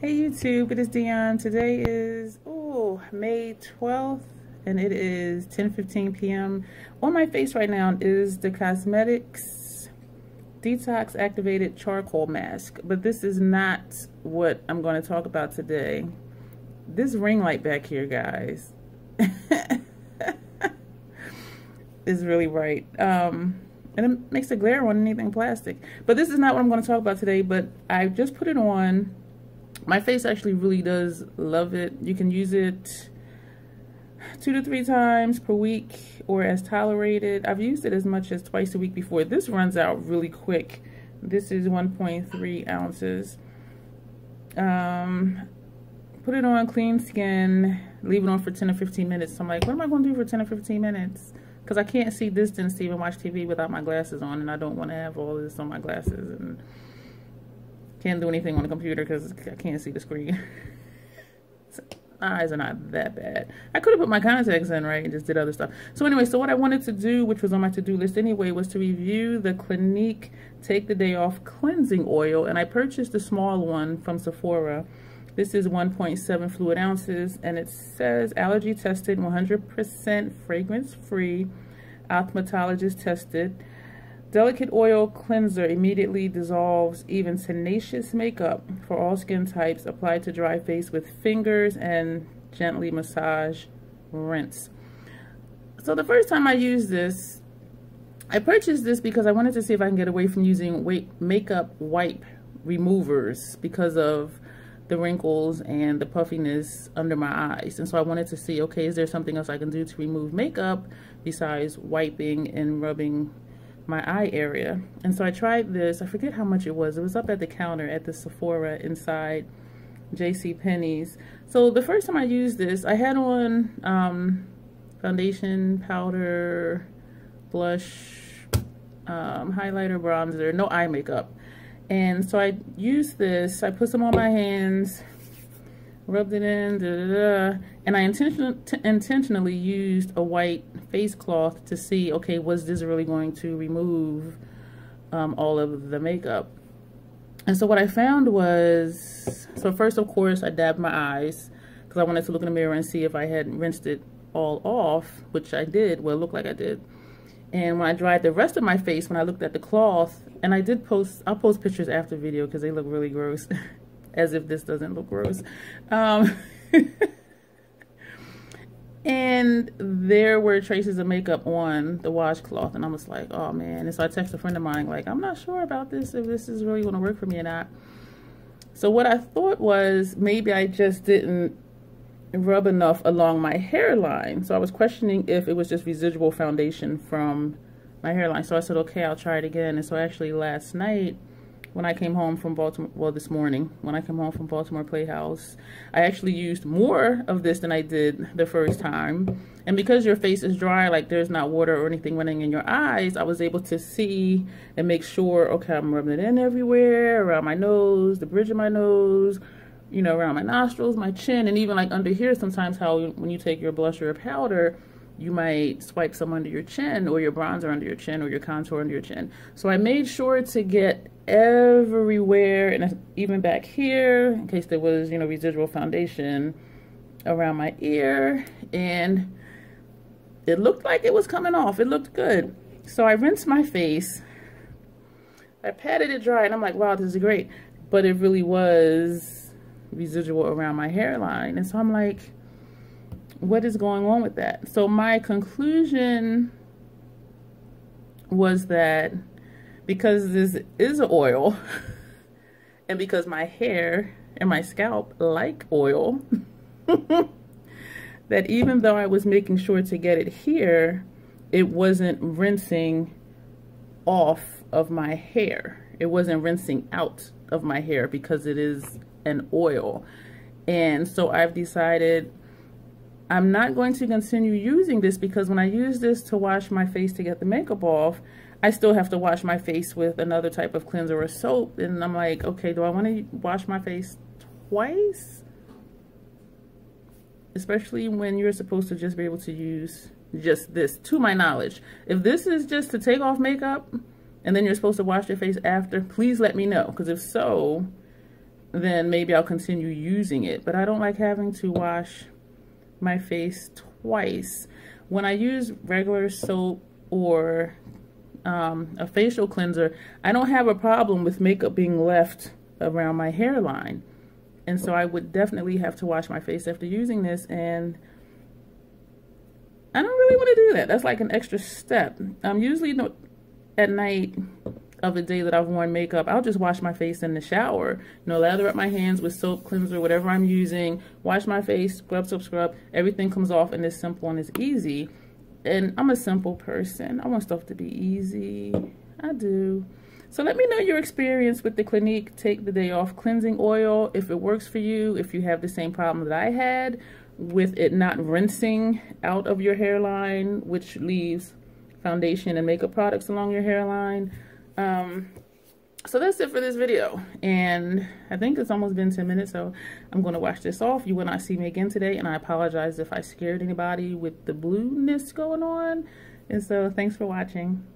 Hey YouTube, it is Dion. Today is May 12th and it is 10:15 p.m. On my face right now is the Cosmetics Detox Activated Charcoal Mask, but this is not what I'm going to talk about today. This ring light back here, guys, is really bright. And it makes a glare on anything plastic. But this is not what I'm going to talk about today, but I just put it on. My face actually really does love it. You can use it 2 to 3 times per week or as tolerated. I've used it as much as twice a week before. This runs out really quick. This is 1.3 ounces. Put it on clean skin, leave it on for 10 or 15 minutes. So I'm like, what am I going to do for 10 or 15 minutes? Because I can't see distance to even watch TV without my glasses on, and I don't want to have all this on my glasses, and can't do anything on the computer because I can't see the screen. So, my eyes are not that bad. I could have put my contacts in, right, and just did other stuff. So anyway, so what I wanted to do, which was on my to-do list anyway, was to review the Clinique Take the Day Off Cleansing Oil, and I purchased a small one from Sephora. This is 1.7 fluid ounces, and it says allergy tested, 100% fragrance free, ophthalmologist tested. Delicate oil cleanser immediately dissolves even tenacious makeup for all skin types. Apply to dry face with fingers and gently massage, rinse. So the first time I used this, I purchased this because I wanted to see if I can get away from using makeup wipe removers because of the wrinkles and the puffiness under my eyes. And so I wanted to see, okay, is there something else I can do to remove makeup besides wiping and rubbing my eye area? And so I tried this. I forget how much it was. It was up at the counter at the Sephora inside JCPenney's. So the first time I used this, I had on foundation, powder, blush, highlighter, bronzer, no eye makeup. And so I used this, I put some on my hands, rubbed it in, and I intentionally used a white face cloth to see, okay, was this really going to remove all of the makeup? And so what I found was, so first, of course, I dabbed my eyes because I wanted to look in the mirror and see if I had rinsed it all off, which I did, well, it looked like I did. And when I dried the rest of my face, when I looked at the cloth, and I did post, I'll post pictures after video because they look really gross, as if this doesn't look gross. And there were traces of makeup on the washcloth, and I was like, oh man. And so I texted a friend of mine, like, I'm not sure about this, if this is really gonna work for me or not. So what I thought was maybe I just didn't rub enough along my hairline. So I was questioning if it was just residual foundation from my hairline. So I said, okay, I'll try it again. And so actually last night when I came home from Baltimore, well, this morning when I came home from Baltimore Playhouse, I actually used more of this than I did the first time. And because your face is dry, like there's not water or anything running in your eyes, I was able to see and make sure, okay, I'm rubbing it in everywhere, around my nose, the bridge of my nose, you know, around my nostrils, my chin, and even like under here sometimes, how when you take your blush or powder, you might swipe some under your chin or your bronzer under your chin or your contour under your chin. So I made sure to get everywhere, and even back here in case there was, you know, residual foundation around my ear, and it looked like it was coming off. It looked good. So I rinsed my face. I patted it dry, and I'm like, wow, this is great. But it really was residual around my hairline, and so I'm like, what is going on with that? So my conclusion was that because this is an oil and because my hair and my scalp like oil, that even though I was making sure to get it here, it wasn't rinsing off of my hair, it wasn't rinsing out of my hair because it is an oil. And so I've decided I'm not going to continue using this, because when I use this to wash my face to get the makeup off, I still have to wash my face with another type of cleanser or soap, and I'm like, okay, do I want to wash my face twice? Especially when you're supposed to just be able to use just this, to my knowledge. If this is just to take off makeup and then you're supposed to wash your face after, please let me know, because if so, then maybe I'll continue using it. But I don't like having to wash my face twice. When I use regular soap or a facial cleanser, I don't have a problem with makeup being left around my hairline. And so I would definitely have to wash my face after using this, and I don't really want to do that. That's like an extra step. Usually at night of the day that I've worn makeup, I'll just wash my face in the shower. Lather up my hands with soap, cleanser, whatever I'm using, wash my face, scrub, scrub, scrub. Everything comes off, and it's simple and it's easy. And I'm a simple person. I want stuff to be easy. I do. So let me know your experience with the Clinique Take the Day Off Cleansing Oil, if it works for you, if you have the same problem that I had with it not rinsing out of your hairline, which leaves foundation and makeup products along your hairline. So that's it for this video, and I think it's almost been 10 minutes, so I'm going to wash this off. You will not see me again today, and I apologize if I scared anybody with the blueness going on. And so thanks for watching.